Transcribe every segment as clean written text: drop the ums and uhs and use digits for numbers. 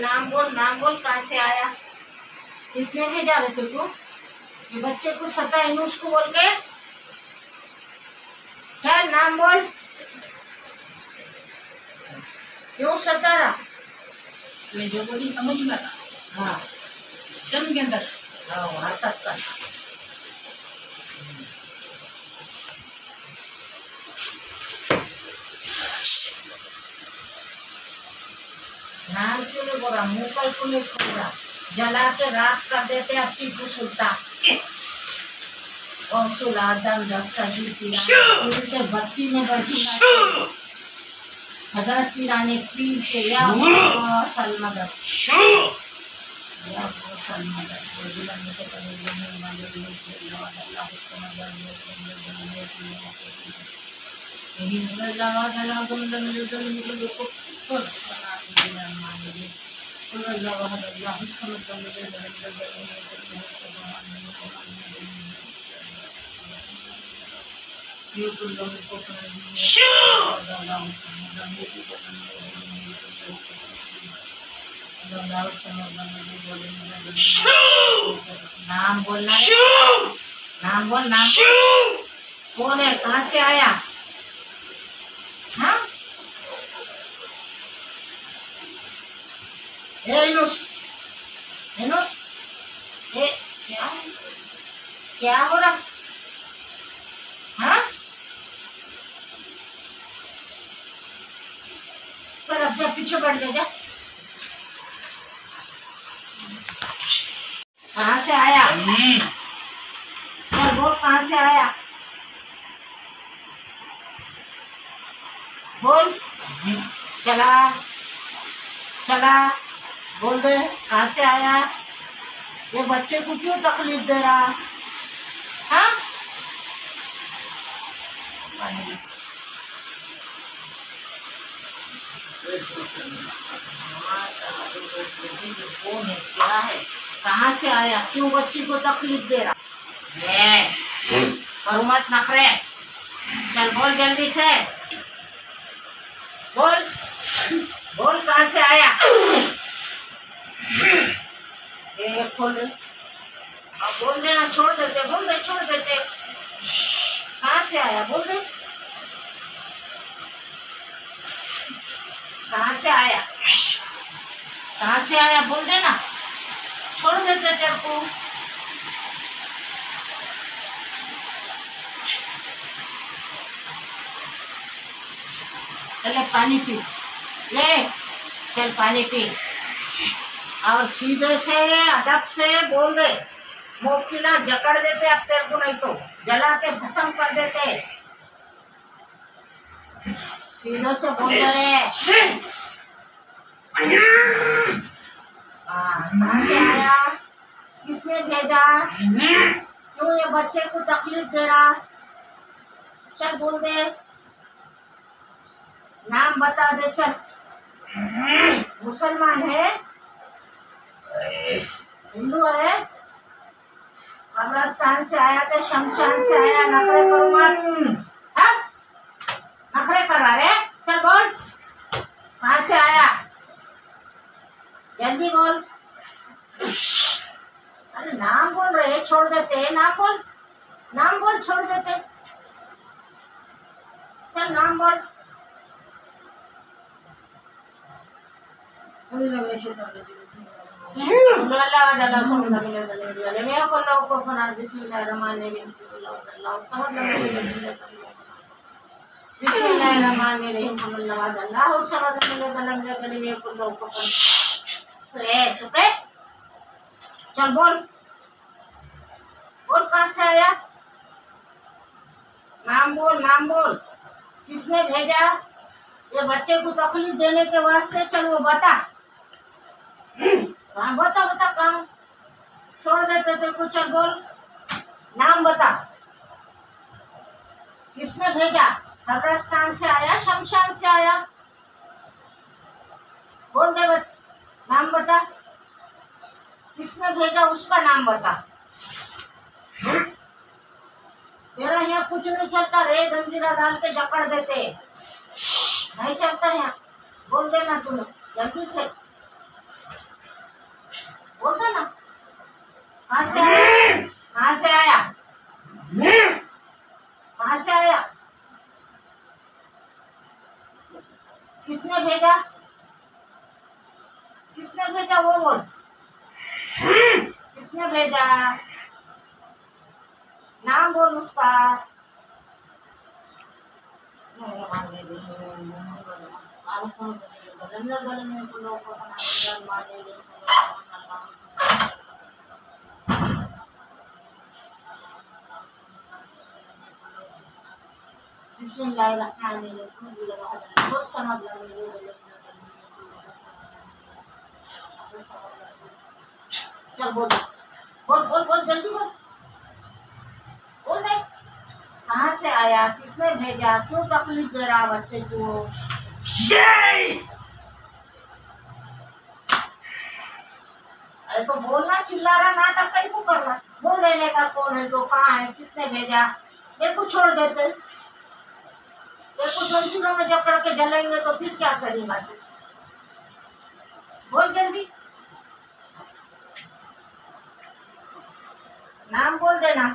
नाम बोल कहाँ से आया, इसने भेजा रहे तेरे को, ये बच्चे को सता है उसको बोल के, क्या नाम बोल, क्यों सता रहा? मैं जो बोली समझ में आता, हाँ समझ के अंदर, हाँ वहाँ तक का नाम क्यों नहीं बोला, मुँह पर क्यों नहीं खोला, जला के राख कर देते आपकी कुसुलता और सुलादान दस्ता जीती उनके बत्ती में बैठी हजरत पीराने पीर के या सलमदर या सलमदर बोलने के तरीके में मालूम नहीं अल्लाह को मदद दे यही नज़ारा नज़ारा तुम लोग को नाम बोलना नाम बोलना कौन है कहाँ से आया हाँ ए क्या क्या हो रहा हाँ पर अब जा पीछे बढ़ जा कहाँ से आया पर बोल कहाँ से आया बोल चला चला बोल दे कहाँ से आया ये बच्चे को क्यों तकलीफ दे रहा हाँ कौन है क्या है कहाँ से आया क्यों बच्चे को तकलीफ दे रहा करो मत नखरे चल बोल जल्दी से बोल बोल कहाँ से आया ये खोल अब बोल देना छोड़ देते कहाँ से आया बोल दे कहाँ से आया बोल देना छोड़ देते तेरे को चल पानी पी ले चल पानी पी और सीधे से अदब से बोल दे मोकिला जकड़ देते अब तेरे को नहीं तो जला के भस्म कर देते सीधे से बोल रहे आया किसने भेजा क्यों ये बच्चे को तकलीफ दे रहा चल बोल दे नाम बता दे चल मुसलमान है हिंदू है अमृतसान से आया था शमशान से आया नखरे करो मत नखरे करा रे चल बोल कहाँ से आया जल्दी बोल अरे नाम बोल रहे छोड़ देते नाम बोल छोड़ देते चल नाम बोल चल बोल बोल कहाँ से आया नाम बोल किसने भेजा ये बच्चे को तकलीफ देने के वास्ते चल वो बता बता कहाँ छोड़ देते थे कुछ चल बोल नाम बता किसने भेजा हजरतस्थान से आया शमशान से आया बोल दे नाम बता किसने भेजा उसका नाम बता तेरा यहाँ कुछ नहीं चलता रे जंजीरा डाल के जकड़ देते नहीं चलता यहाँ बोल देना तुम्हें जल्दी से बोलता ना, कहाँ से आया, कहाँ से आया, कहाँ से आया, किसने भेजा, किसने भेजा, वो बोल, किसने भेजा, नाम बोल उसका। चल बोल बोल बोल बोल जल्दी बोल बोल नहीं, कहाँ से आया, किसने भेजा, क्यों तकलीफ दे रहा बच्चे को। अरे तो बोलना, चिल्ला रहा नाटक कहीं को करना, बोल देने का कौन है, तो कहाँ है, किसने भेजा, देखो छोड़ देते, देखो जंजीरों में जकड़ के जलेंगे तो फिर क्या करेगा। बोल जल्दी, नाम बोल देना,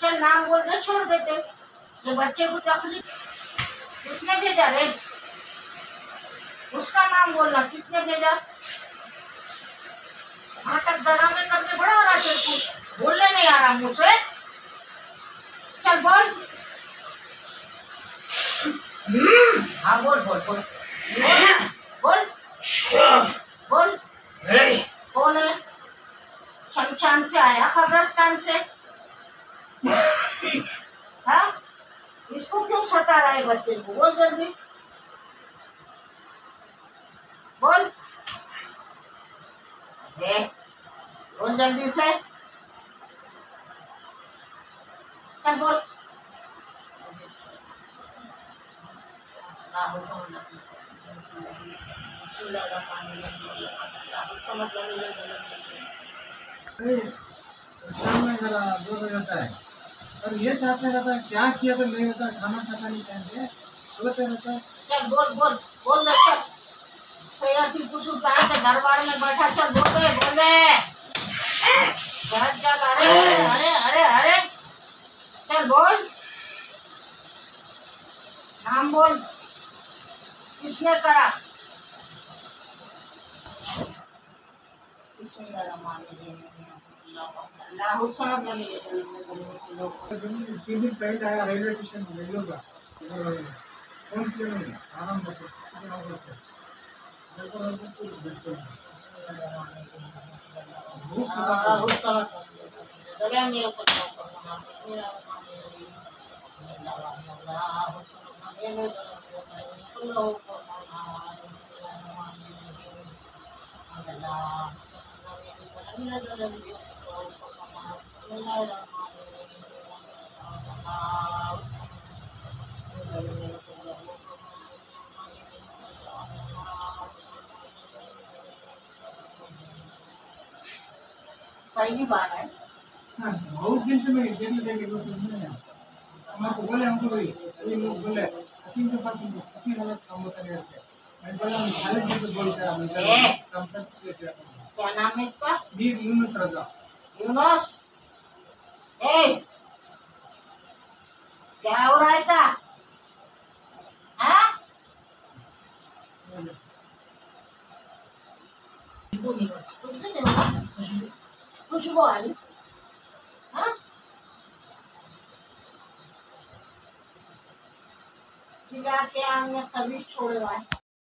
चल नाम बोल दे, छोड़ देते ये बच्चे को तकलीफ। किसने भेजा रे, उसका नाम बोलना, किसने भेजा, नाटक डरामे करके बड़ा हो रहा तेरे को, बोलने नहीं आ रहा मुझसे, चल बोल। हाँ बोल बोल बोल बोल बोल, कौन है, शमशान से आया, कब्रिस्तान से, हाँ इसको क्यों सता रहा है बच्चे को, बोल जल्दी बोल, बोल जल्दी से, चल बोल। जाता है और ये चाहते रहता है क्या किया तो नहीं होता, खाना खाता नहीं चाहिए, सोते रहता है। चल बोल बोल बोल दे, चल सैया की कुछ उतार के दरबार में बैठा, चल बोल दे बहुत ज्यादा, अरे अरे अरे अरे चल बोल, नाम बोल, किसने करा, दिन पहले आया रेलवे स्टेशन का फोन किया पहली बार है, बहुत दिन से मैं देख लेते हमारे बोले, हमको भाई लोग बोले के पास किसी हालत काम होता नहीं रहता, मैं बोला हालत में बोलता, क्या नाम है इसका, वीर यूनुस रजा, यूनुस क्या हो रहा है सा, खुशबू आ रही, क्या क्या हमने सभी छोड़े हुआ है।